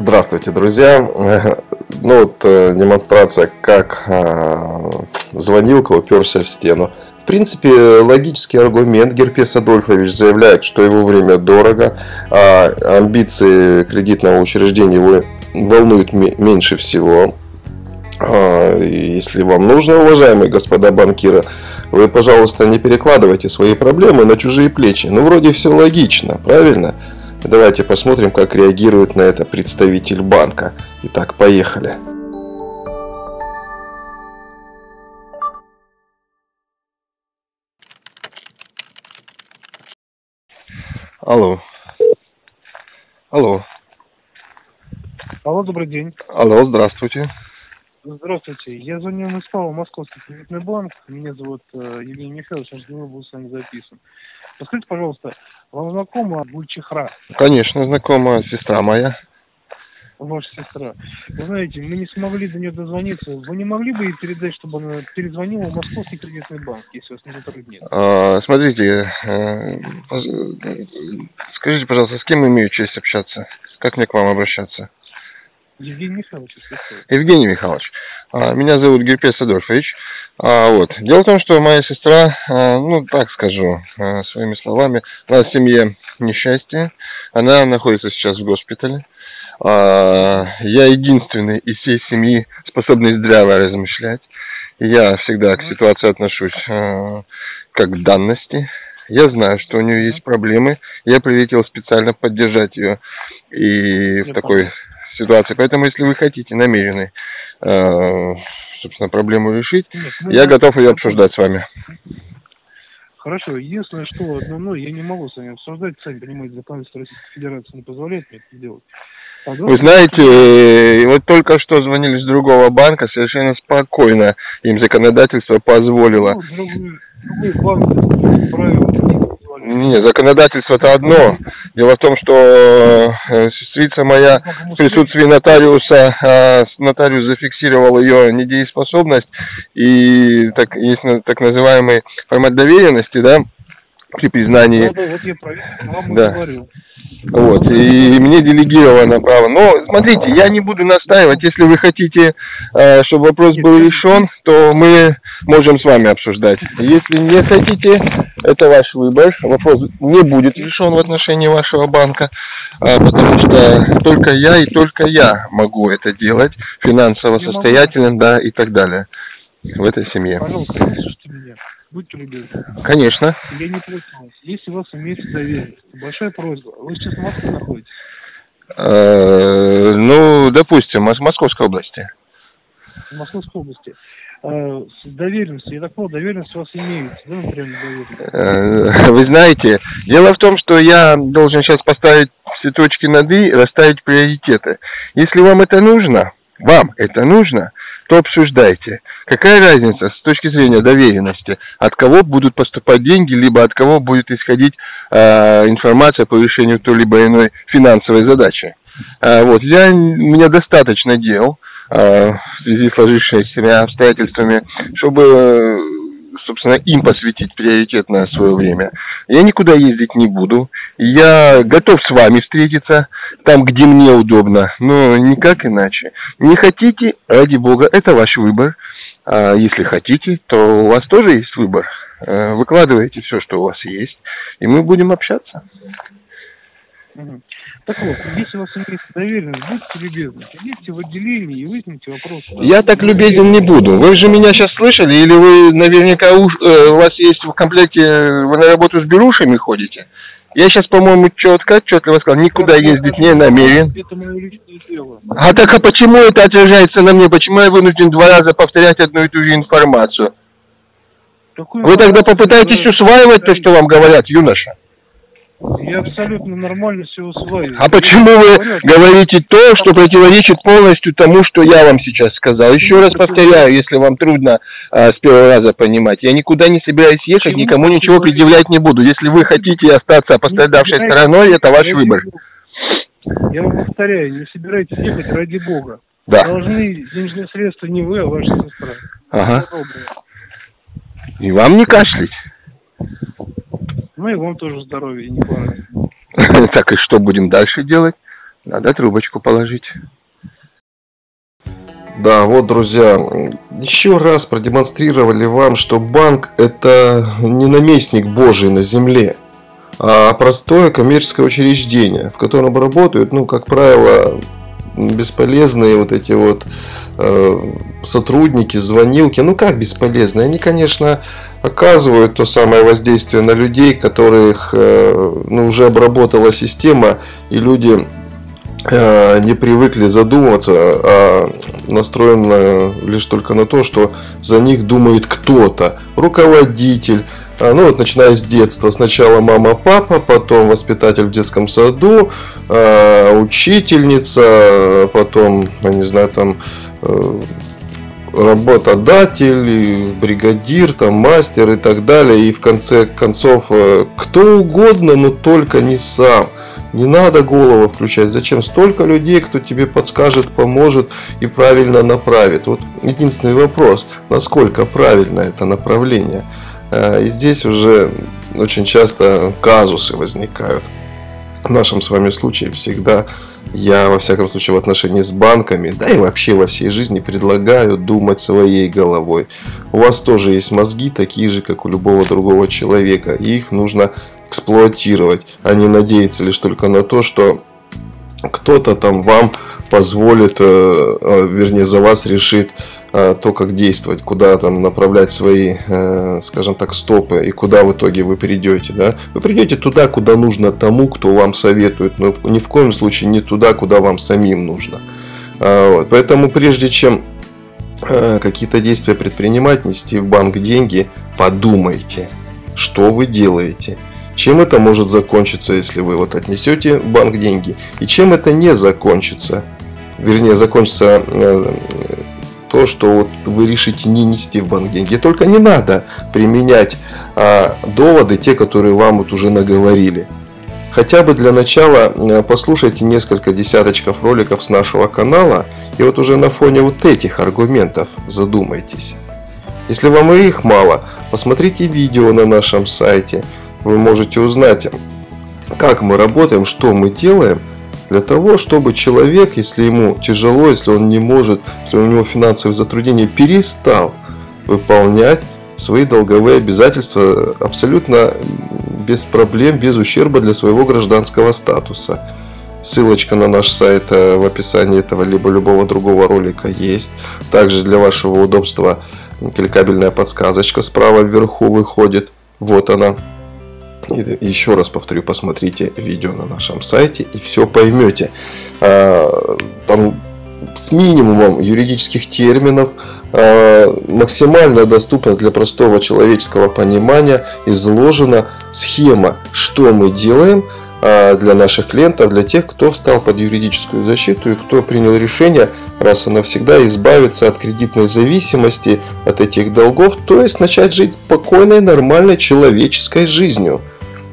Здравствуйте, друзья! Ну вот демонстрация, как звонилка уперся в стену. В принципе, логический аргумент. Герпес Адольфович заявляет, что его время дорого, а амбиции кредитного учреждения его волнуют меньше всего. Если вам нужно, уважаемые господа банкиры, вы, пожалуйста, не перекладывайте свои проблемы на чужие плечи. Ну, вроде все логично, правильно? Давайте посмотрим, как реагирует на это представитель банка. Итак, поехали. Алло. Алло. Алло, добрый день. Алло, здравствуйте. Здравствуйте, я звоню из МСПАО Московский кредитный банк. Меня зовут Евгений Михайлович, я был с вами записан. Подскажите, пожалуйста, вам знакома Бульчихра? Конечно, знакома, сестра моя. Ваша сестра. Вы знаете, мы не смогли до нее дозвониться. Вы не могли бы ей передать, чтобы она перезвонила в Московский кредитный банк, если вас не затруднит? Смотрите, скажите, пожалуйста, с кем имею честь общаться? Как мне к вам обращаться? Евгений Михайлович. Евгений Михайлович. Меня зовут Герпес Адольфович. Вот. Дело в том, что моя сестра, ну так скажу своими словами, у нас в семье несчастье. Она находится сейчас в госпитале. Я единственный из всей семьи, способный здраво размышлять. Я всегда к ситуации отношусь как к данности. Я знаю, что у нее есть проблемы. Я прилетел специально поддержать ее и в такой ситуации. Поэтому, если вы хотите, намерены, собственно, проблему решить, я готов ее обсуждать с вами. Хорошо. Единственное, что одно я не могу с вами обсуждать, сами понимаете, законодательство Российской Федерации не позволяет мне это делать. Вы знаете, вот только что звонили с другого банка, совершенно спокойно им законодательство позволило. Не, законодательство-то одно. Дело в том, что сестрица моя в присутствии нотариуса, нотариус зафиксировал ее недееспособность и так, есть так называемый формат доверенности, да, при признании. Вот я проверил, вам уже говорил. Вот, и мне делегировано право. Но, смотрите, я не буду настаивать. Если вы хотите, чтобы вопрос был решен, то мы можем с вами обсуждать. Если не хотите, это ваш выбор. Вопрос не будет решен в отношении вашего банка, потому что только я могу это делать, финансово состоятельным, да, и так далее в этой семье. Пожалуйста, слушайте меня. Будьте любезны. Конечно. Я не против вас. Если у вас имеется доверенность, большая просьба. Вы сейчас в Москве находитесь? Ну, допустим, из Московской области. В Московской области. С доверенностью, я так понял, доверенность у вас имеется. Да, например, вы знаете, дело в том, что я должен сейчас поставить все точки над «и», расставить приоритеты. Если вам это нужно, то обсуждайте. Какая разница с точки зрения доверенности, от кого будут поступать деньги, либо от кого будет исходить информация по решению той либо иной финансовой задачи. Вот, у меня достаточно дел в связи с сложившимися обстоятельствами, чтобы, собственно, им посвятить приоритетное свое время. Я никуда ездить не буду. Я готов с вами встретиться там, где мне удобно, но никак иначе. Не хотите, ради бога, это ваш выбор. А если хотите, то у вас тоже есть выбор. Выкладывайте все, что у вас есть, и мы будем общаться. Так вот, если у вас имеется доверенность, будьте любезны, идите в отделение и выясните вопрос. Я так любезен не буду. Вы же меня сейчас слышали, или вы наверняка у вас есть в комплекте, вы на работу с берушами ходите? Я сейчас, по-моему, четко сказал, никуда ездить не намерен. Это мое личное дело. А так, а почему это отражается на мне? Почему я вынужден 2 раза повторять одну и ту же информацию? Вы тогда попытаетесь усваивать то, что вам говорят, юноша? Я абсолютно нормально все усваиваю. А почему вы говорите то, что противоречит полностью тому, что я вам сейчас сказал? Еще раз повторяю, если вам трудно с первого раза понимать. Я никуда не собираюсь ехать, никому ничего предъявлять не буду. Если вы хотите остаться пострадавшей стороной, это ваш выбор. Я вам повторяю, не собирайтесь ехать, ради бога. Да. Должны денежные средства не вы, а ваша сестра. Ага. И вам не кашлять. Ну и вам тоже здоровья, не парень. Так, и что будем дальше делать? Надо трубочку положить. Да, вот, друзья, еще раз продемонстрировали вам, что банк – это не наместник Божий на земле, а простое коммерческое учреждение, в котором работают, ну, как правило, бесполезные вот эти вот сотрудники, звонилки. Ну, как бесполезные? Они, конечно, оказывают то самое воздействие на людей, которых уже обработала система, и люди не привыкли задумываться, а настроены лишь только на то, что за них думает кто-то, руководитель. Ну вот, начиная с детства, сначала мама, папа, потом воспитатель в детском саду, учительница, потом, я не знаю, там работодатель, бригадир, там мастер и так далее. И в конце концов кто угодно, но только не сам. Не надо голову включать. Зачем столько людей, кто тебе подскажет, поможет и правильно направит? Вот единственный вопрос, насколько правильно это направление. И здесь уже очень часто казусы возникают. В нашем с вами случае всегда я, во всяком случае, в отношении с банками, да и вообще во всей жизни предлагаю думать своей головой. У вас тоже есть мозги, такие же, как у любого другого человека. И их нужно эксплуатировать, а не надеяться лишь только на то, что кто-то там вам позволит, вернее, за вас решит то, как действовать, куда там направлять свои, скажем так, стопы и куда в итоге вы придете. Да? Вы придете туда, куда нужно тому, кто вам советует, но ни в коем случае не туда, куда вам самим нужно. Вот. Поэтому прежде чем какие-то действия предпринимать, нести в банк деньги, подумайте, что вы делаете. Чем это может закончиться, если вы вот отнесете в банк деньги, и чем это не закончится. Вернее, закончится то, что вот вы решите не нести в банк деньги. И только не надо применять доводы, те, которые вам вот уже наговорили. Хотя бы для начала послушайте несколько десяточков роликов с нашего канала, и вот уже на фоне вот этих аргументов задумайтесь. Если вам и их мало, посмотрите видео на нашем сайте. Вы можете узнать, как мы работаем, что мы делаем, для того, чтобы человек, если ему тяжело, если он не может, если у него финансовые затруднения, перестал выполнять свои долговые обязательства абсолютно без проблем, без ущерба для своего гражданского статуса. Ссылочка на наш сайт в описании этого либо любого другого ролика есть. Также для вашего удобства кликабельная подсказочка справа вверху выходит. Вот она. И еще раз повторю, посмотрите видео на нашем сайте и все поймете. Там с минимумом юридических терминов, максимально доступно для простого человеческого понимания изложена схема, что мы делаем для наших клиентов, для тех, кто встал под юридическую защиту и кто принял решение раз и навсегда избавиться от кредитной зависимости, от этих долгов, то есть начать жить спокойной, нормальной человеческой жизнью.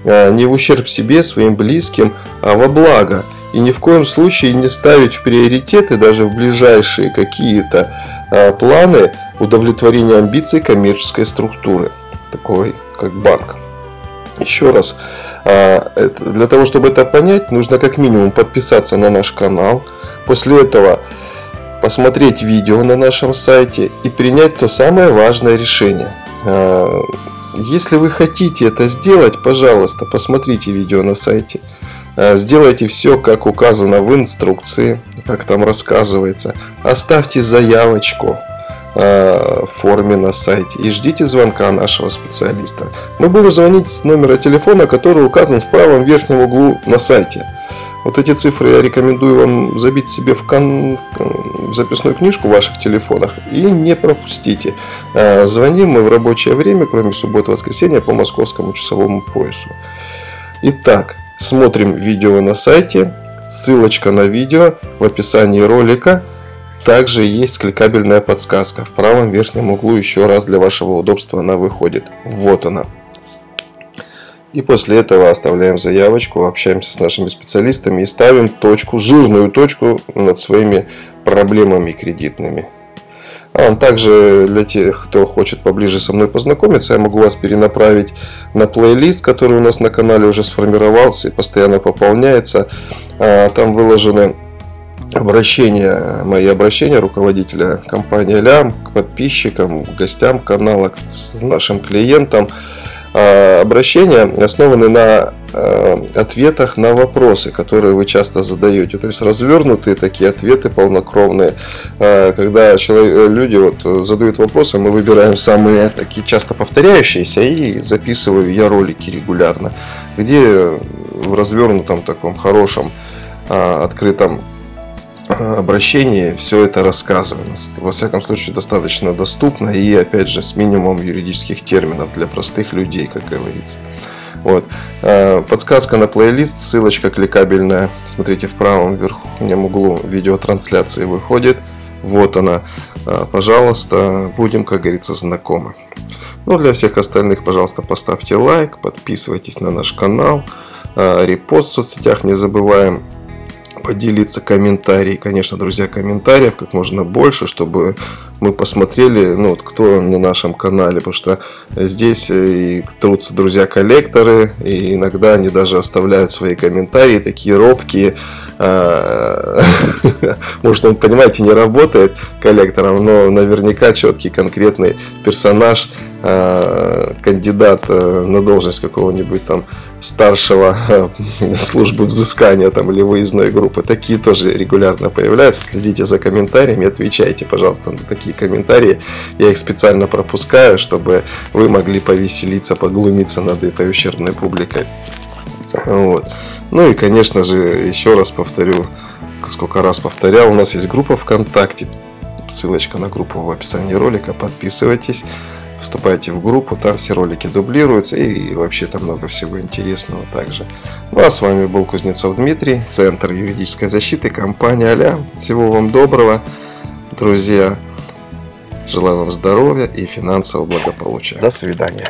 Не в ущерб себе, своим близким, а во благо. И ни в коем случае не ставить в приоритеты, даже в ближайшие какие-то планы, удовлетворения амбиций коммерческой структуры, такой как банк. Еще раз, для того, чтобы это понять, нужно как минимум подписаться на наш канал. После этого посмотреть видео на нашем сайте и принять то самое важное решение. Если вы хотите это сделать, пожалуйста, посмотрите видео на сайте. Сделайте все, как указано в инструкции, как там рассказывается. Оставьте заявочку в форме на сайте и ждите звонка нашего специалиста. Мы будем звонить с номера телефона, который указан в правом верхнем углу на сайте. Вот эти цифры я рекомендую вам забить себе в записную книжку в ваших телефонах и не пропустите. Звоним мы в рабочее время, кроме субботы и воскресенья, по московскому часовому поясу. Итак, смотрим видео на сайте. Ссылочка на видео в описании ролика. Также есть кликабельная подсказка в правом верхнем углу, еще раз для вашего удобства она выходит. Вот она. И после этого оставляем заявочку, общаемся с нашими специалистами и ставим точку, жирную точку над своими проблемами кредитными. Также для тех, кто хочет поближе со мной познакомиться, я могу вас перенаправить на плейлист, который у нас на канале уже сформировался и постоянно пополняется. Там выложены мои обращения руководителя компании Аллиам к подписчикам, к гостям канала, к нашим клиентам. Обращения основаны на ответах на вопросы, которые вы часто задаете. То есть развернутые такие ответы полнокровные. Когда люди задают вопросы, мы выбираем самые такие часто повторяющиеся, и записываю я ролики регулярно, где в развернутом таком хорошем открытом обращении все это рассказываем. Во всяком случае, достаточно доступно и, опять же, с минимумом юридических терминов для простых людей, как говорится. Подсказка на плейлист, ссылочка кликабельная. Смотрите, в правом верхнем углу видеотрансляции выходит. Вот она. Пожалуйста, будем, как говорится, знакомы. Для всех остальных, пожалуйста, поставьте лайк, подписывайтесь на наш канал, репост в соцсетях не забываем. Поделиться комментарием, конечно, друзья, комментариев как можно больше, чтобы мы посмотрели, кто на нашем канале, потому что здесь и трутся друзья-коллекторы, и иногда они даже оставляют свои комментарии, такие робкие. Может, он, понимаете, не работает коллектором, но наверняка четкий конкретный персонаж, кандидат на должность какого-нибудь там старшего службы взыскания или выездной группы. Такие тоже регулярно появляются. Следите за комментариями, отвечайте, пожалуйста, на такие комментарии. Я их специально пропускаю, чтобы вы могли повеселиться, поглумиться над этой ущербной публикой. Ну и, конечно же, еще раз повторю, сколько раз повторял, у нас есть группа ВКонтакте. Ссылочка на группу в описании ролика. Подписывайтесь. Вступайте в группу, там все ролики дублируются и вообще там много всего интересного также. А с вами был Кузнецов Дмитрий, Центр юридической защиты, компания Аллиам. Всего вам доброго, друзья. Желаю вам здоровья и финансового благополучия. До свидания.